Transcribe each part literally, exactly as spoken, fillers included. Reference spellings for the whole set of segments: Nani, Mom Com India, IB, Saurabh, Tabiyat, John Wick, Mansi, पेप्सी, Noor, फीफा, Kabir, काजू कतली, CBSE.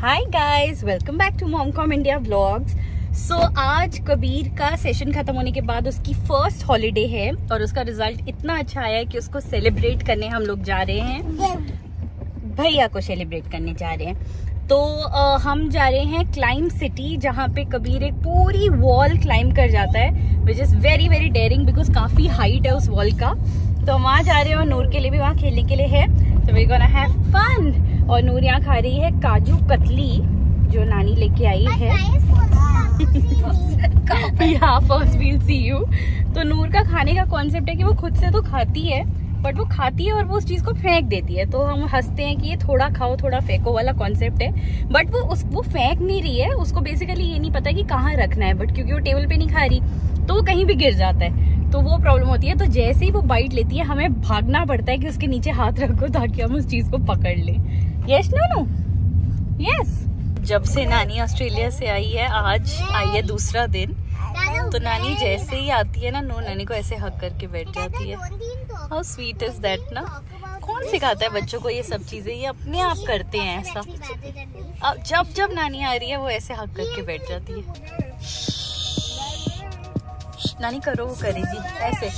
Hi guys, welcome back to mom com India vlogs. सो आज कबीर का सेशन खत्म होने के बाद उसकी फर्स्ट हॉलीडे है और उसका रिजल्ट इतना अच्छा आया है कि उसको सेलिब्रेट करने हम लोग जा रहे हैं, भैया को सेलिब्रेट करने जा रहे हैं। तो आ, हम जा रहे हैं क्लाइम सिटी, जहाँ पे कबीर एक पूरी वॉल क्लाइम कर जाता है, which is very very daring because काफ़ी हाइट है उस वॉल का। तो हम वहाँ जा रहे हैं और नूर के लिए भी वहाँ खेलने के लिए है, तो वी गोना हैव फन। और नूर यहाँ खा रही है काजू कतली जो नानी लेके आई है। या फर्स्ट वील सी यू। तो नूर का खाने का कॉन्सेप्ट है कि वो खुद से तो खाती है बट वो खाती है और वो उस चीज़ को फेंक देती है। तो हम हंसते हैं कि ये थोड़ा खाओ थोड़ा फेंको वाला कॉन्सेप्ट है, बट वो उस वो फेंक नहीं रही है, उसको बेसिकली ये नहीं पता कि कहाँ रखना है, बट क्योंकि वो टेबल पे नहीं खा रही तो वो कहीं भी गिर जाता है, तो वो प्रॉब्लम होती है। तो जैसे ही वो बाइट लेती है हमें भागना पड़ता है कि उसके नीचे हाथ रखो ताकि हम उस चीज़ को पकड़ लें। यस नूनू, यस। जब से नानी ऑस्ट्रेलिया से आई है, आज आई है दूसरा दिन, तो नानी जैसे ही आती है ना, नूर नानी को ऐसे हक करके बैठ जाती है। How sweet is that ना? कौन सिखाता है बच्चों को ये सब चीजें? ये अपने आप करते हैं ऐसा। अब जब जब नानी आ रही है वो ऐसे हक करके बैठ जाती है। नानी करो वो करेगी ऐसे।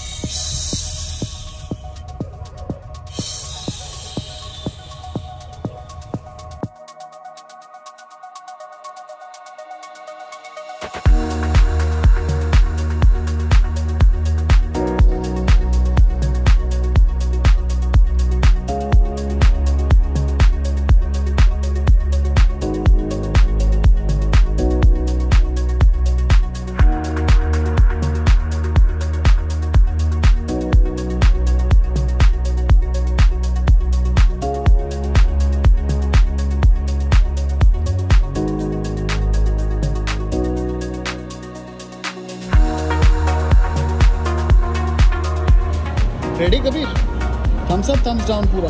Ready Kabir? Thumbs up, thumbs down, पूरा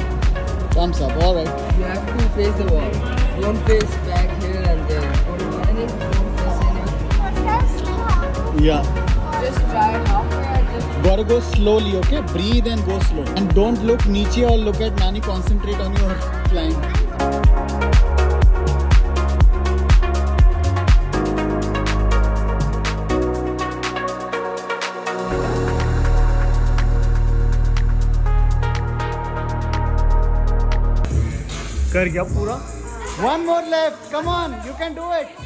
thumbs up. Alright, you have to face the wall, don't face back here and there, या just try it half. Got go slowly, okay, breathe and go slow and don't look नीचे और look at नानी, concentrate on your climb. कर गया पूरा। One more left, come on, you can do it.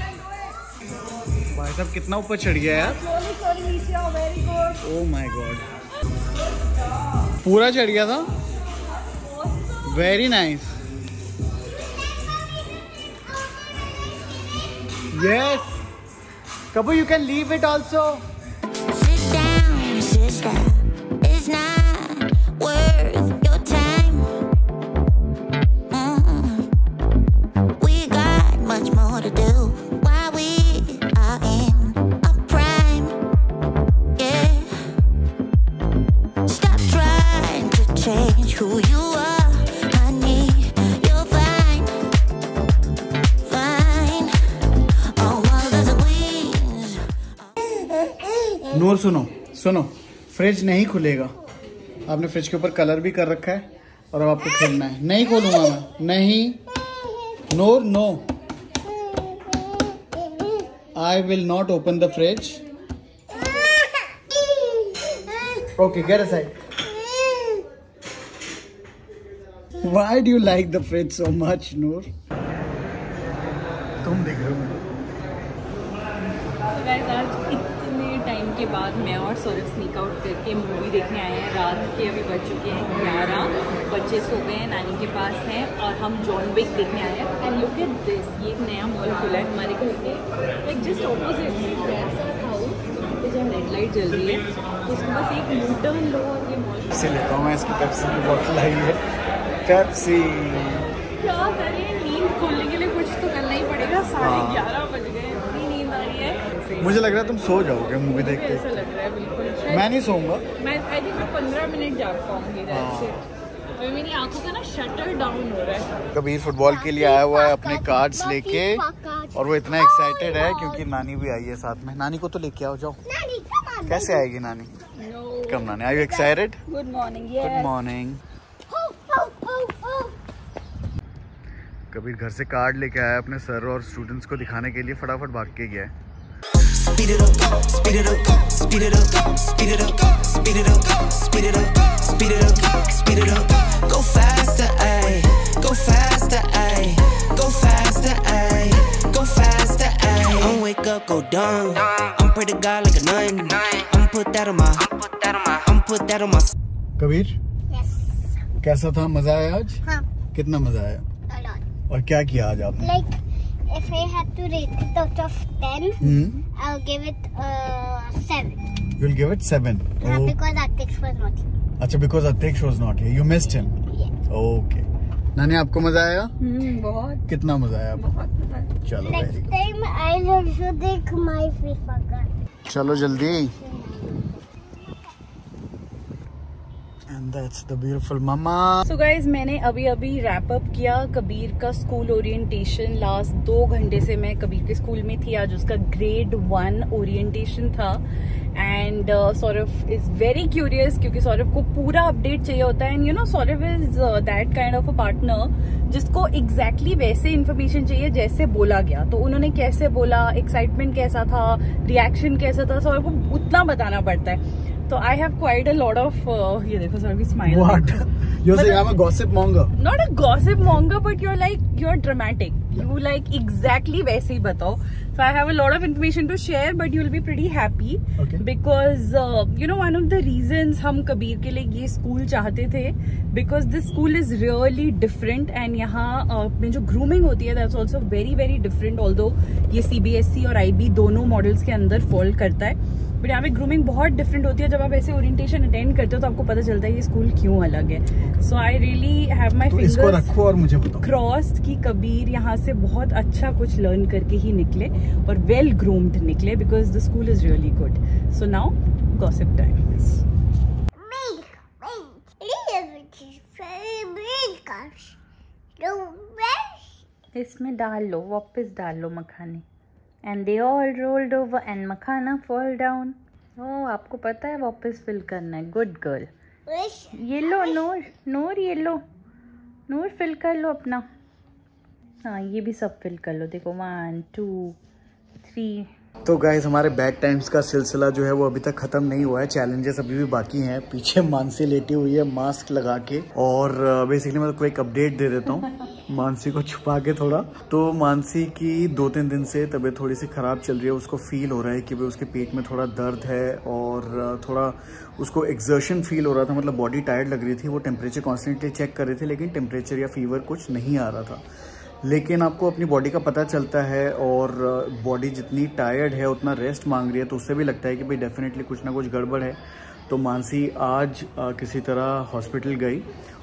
भाई साहब कितना ऊपर चढ़ गया यार। Slowly, slowly नीचे आओ, very good. Oh my God. पूरा चढ़ गया था। Very nice. Yes. Kabir, you can leave it also. Sit down, sister. It's not worth your time. नूर सुनो सुनो, फ्रिज नहीं खुलेगा। आपने फ्रिज के ऊपर कलर भी कर रखा है और अब आपको खेलना है। नहीं खोलूंगा मैं, नहीं Noor, no, I will not open the fridge. Okay, get aside. Why do you like the fridge so much Noor? तुम देख रहे हो। टाइम के बाद मैं और सौरभ स्नीक आउट करके मूवी देखने आए हैं। रात के अभी बज चुके हैं ग्यारह, बच्चे सो गए हैं, नानी के पास हैं, और हम जॉन विक देखने आए हैं। एंड लुक एट दिस, ये एक नया मॉल खुला है हमारे घर के, लाइक जस्ट ऑपोजिट हाउस, पे जब रेड लाइट जल रही है उसके पास एक यू टर्न लो और ये मॉल। इसे लेता हूँ मैं, इसकी पेप्सी की बोतल आई है, पेप्सी। क्या करें, नींद खोलने के लिए कुछ तो करना ही पड़ेगा। साढ़े ग्यारह बज गए, इतनी नींद आ रही है। मुझे लग रहा है तुम सो जाओगे मूवी देखते। ऐसा लग रहा है बिल्कुल। मैं नहीं सोऊंगा, मैं आई थिंक मैं पंद्रह मिनट जाग पाऊंगी। तो मेरी आंखों का ना शटर डाउन हो रहा है। कबीर फुटबॉल के लिए आया हुआ है अपने कार्ड्स लेके, और वो इतना एक्साइटेड है क्योंकि नानी भी आई है साथ में। नानी को तो लेके आओ, जाओ। कैसे आएगी नानी? कम नानी, are you excited? Good morning. Good morning. Kabir घर से कार्ड लेके आया अपने सर और स्टूडेंट्स को दिखाने के लिए, फटाफट भाग के गया है। कबीर कैसा था, मजा आया आज? हाँ। कितना मजा आया और क्या किया आज आपने? Like if I had to rate it out of ten, hmm? I'll give it uh, seven. You'll give it seven. Yeah, oh. Because Atiksh was not here. अच्छा, because Atiksh was not here. You missed him. Yeah. Okay. नानी आपको मजा आया? हम्म, बहुत. कितना मजा आया आपको? बहुत मजा आया. चलो next time I will show देख माय फीफा का. चलो जल्दी. And that's the beautiful mama. So guys, मैंने अभी अभी रैप अप किया कबीर का स्कूल ओरिएंटेशन. लास्ट दो घंटे से मैं कबीर के स्कूल में थी. आज उसका ग्रेड वन ओरिएंटेशन था. And Saurabh is very curious क्योंकि सौरभ को पूरा अपडेट चाहिए होता है. And you know Saurabh is that kind of a partner जिसको एग्जैक्टली exactly वैसे इन्फॉर्मेशन चाहिए जैसे बोला गया. तो उन्होंने कैसे बोला, एक्साइटमेंट कैसा था, रिएक्शन कैसा था, सौरभ को उतना बताना पड़ता है. So I have quite a lot of uh, ये देखो सर भी smile. What? You're saying I'm a gossip monger? Not a gossip monger, but you're like you're dramatic. Yeah. You like exactly वैसे ही बताओ. So I have a lot of information to share, but you'll be pretty happy. Okay. Because uh, you know one of the reasons हम कबीर के लिए ये school चाहते थे, because this school is really different and यहाँ अपने uh, जो grooming होती है that's also very very different. Although ये C B S E और I B दोनों models के अंदर fall करता है. बट यहाँ पे ग्रूमिंग बहुत डिफरेंट होती है. जब आप ऐसे ओरिएंटेशन अटेंड करते हो तो आपको पता चलता है ये स्कूल क्यों अलग है. So I really have my fingers crossed कि कबीर यहाँ से बहुत अच्छा कुछ लर्न करके ही निकले और वेल ग्रूम्ड निकले because the school is really good. So now gossip time. इसमें डाल लो, वापस डाल लो मखाने. And they all rolled over and makhana fall down. Oh, आपको पता है वापस फिल करना है. Good girl. ये लो नूर, नूर ये लो, नूर फिल कर लो अपना. हाँ, ये भी सब फिल कर लो. देखो वन टू थ्री. तो गाइस हमारे बैड टाइम्स का सिलसिला जो है वो अभी तक खत्म नहीं हुआ है. चैलेंजेस अभी भी बाकी हैं. पीछे मानसी लेटी हुई है मास्क लगा के और बेसिकली मैं तो क्विक अपडेट दे देता हूँ मानसी को छुपा के थोड़ा. तो मानसी की दो तीन दिन से तबीयत थोड़ी सी ख़राब चल रही है. उसको फील हो रहा है कि भाई उसके पेट में थोड़ा दर्द है और थोड़ा उसको एक्सर्शन फील हो रहा था, मतलब बॉडी टायर्ड लग रही थी. वो टेम्परेचर कॉन्स्टेंटली चेक कर रहे थे लेकिन टेम्परेचर या फीवर कुछ नहीं आ रहा था. लेकिन आपको अपनी बॉडी का पता चलता है और बॉडी जितनी टायर्ड है उतना रेस्ट मांग रही है तो उससे भी लगता है कि भाई डेफिनेटली कुछ ना कुछ गड़बड़ है. तो मानसी आज आ, किसी तरह हॉस्पिटल गई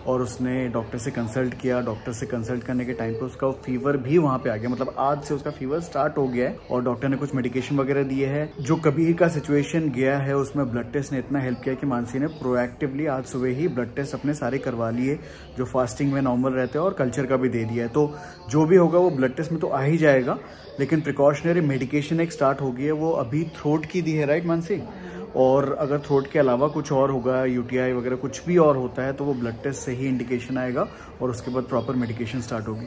और उसने डॉक्टर से कंसल्ट किया. डॉक्टर से कंसल्ट करने के टाइम पे उसका फीवर भी वहाँ पे आ गया, मतलब आज से उसका फीवर स्टार्ट हो गया है और डॉक्टर ने कुछ मेडिकेशन वगैरह दिए हैं. जो कबीर का सिचुएशन गया है उसमें ब्लड टेस्ट ने इतना हेल्प किया कि मानसी ने प्रोएक्टिवली आज सुबह ही ब्लड टेस्ट अपने सारे करवा लिए जो फास्टिंग में नॉर्मल रहते हैं और कल्चर का भी दे दिया है. तो जो भी होगा वो ब्लड टेस्ट में तो आ ही जाएगा लेकिन प्रिकॉशनरी मेडिकेशन एक स्टार्ट हो गई है. वो अभी थ्रोट की दी है, राइट मानसी? और अगर थ्रोट के अलावा कुछ और होगा, यूटीआई वगैरह कुछ भी और होता है तो वो ब्लड टेस्ट से ही इंडिकेशन आएगा और उसके बाद प्रॉपर मेडिकेशन स्टार्ट होगी.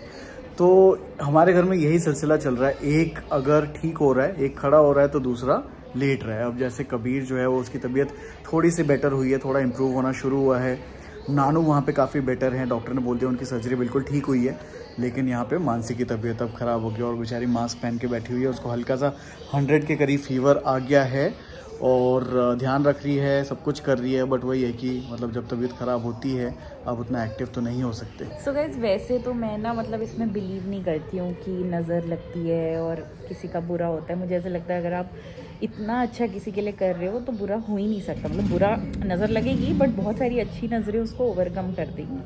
तो हमारे घर में यही सिलसिला चल रहा है. एक अगर ठीक हो रहा है, एक खड़ा हो रहा है तो दूसरा लेट रहा है. अब जैसे कबीर जो है वो उसकी तबीयत थोड़ी सी बेटर हुई है, थोड़ा इम्प्रूव होना शुरू हुआ है. नानू वहाँ पे काफ़ी बेटर हैं, डॉक्टर ने बोल दिया उनकी सर्जरी बिल्कुल ठीक हुई है. लेकिन यहाँ पे मानसी की तबीयत अब ख़राब हो गई और बेचारी मास्क पहन के बैठी हुई है. उसको हल्का सा हंड्रेड के करीब फीवर आ गया है और ध्यान रख रही है, सब कुछ कर रही है, बट वही है कि मतलब जब तबीयत ख़राब होती है आप उतना एक्टिव तो नहीं हो सकते. सो so गाइज़ वैसे तो मैं ना मतलब इसमें बिलीव नहीं करती हूँ कि नज़र लगती है और किसी का बुरा होता है. मुझे ऐसा लगता है अगर आप इतना अच्छा किसी के लिए कर रहे हो तो बुरा हो ही नहीं सकता. मतलब बुरा नज़र लगेगी बट बहुत सारी अच्छी नज़रें उसको ओवरकम कर देंगी.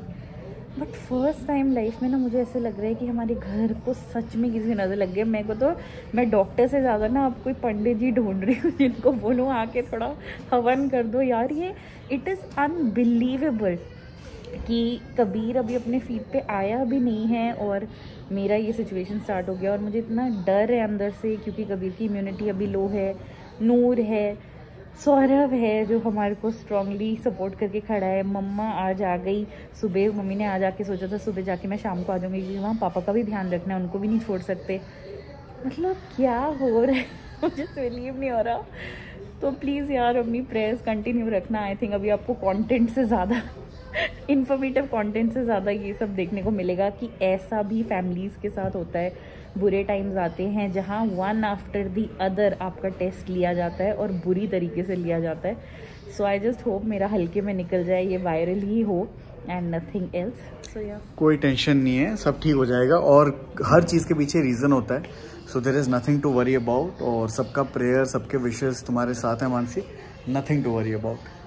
बट फर्स्ट टाइम लाइफ में ना मुझे ऐसे लग रहा है कि हमारे घर को सच में किसी नज़र लग गई. मेरे को तो मैं डॉक्टर से ज़्यादा ना आप कोई पंडित जी ढूंढ रही हूँ जिनको बोलूँ आके थोड़ा हवन कर दो यार. ये इट इज़ अनबिलीवेबल कि कबीर अभी अपने फीट पे आया भी नहीं है और मेरा ये सिचुएशन स्टार्ट हो गया. और मुझे इतना डर है अंदर से क्योंकि कबीर की इम्यूनिटी अभी लो है, नूर है, सौरभ है जो हमारे को स्ट्रांगली सपोर्ट करके खड़ा है। मम्मा आज आ गई सुबह, मम्मी ने आज आके सोचा था सुबह जाके मैं शाम को आ जाऊँगी क्योंकि वहाँ पापा का भी ध्यान रखना है, उनको भी नहीं छोड़ सकते। मतलब क्या हो रहा है, मुझे बिलीव नहीं हो रहा। तो प्लीज़ यार अपनी प्रेयर्स कंटिन्यू रखना। आई थिंक अभी आपको कॉन्टेंट से ज़्यादा इन्फॉर्मेटिव कंटेंट से ज़्यादा ये सब देखने को मिलेगा कि ऐसा भी फैमिलीज़ के साथ होता है। बुरे टाइम्स आते हैं जहाँ वन आफ्टर दी अदर आपका टेस्ट लिया जाता है और बुरी तरीके से लिया जाता है। सो आई जस्ट होप मेरा हल्के में निकल जाए, ये वायरल ही हो एंड नथिंग एल्स। सो या कोई टेंशन नहीं है, सब ठीक हो जाएगा। और हर चीज़ के पीछे रीज़न होता है, so there is nothing to worry about. और सबका प्रेयर, सबके विशेस तुम्हारे साथ है Mansi, nothing to worry about.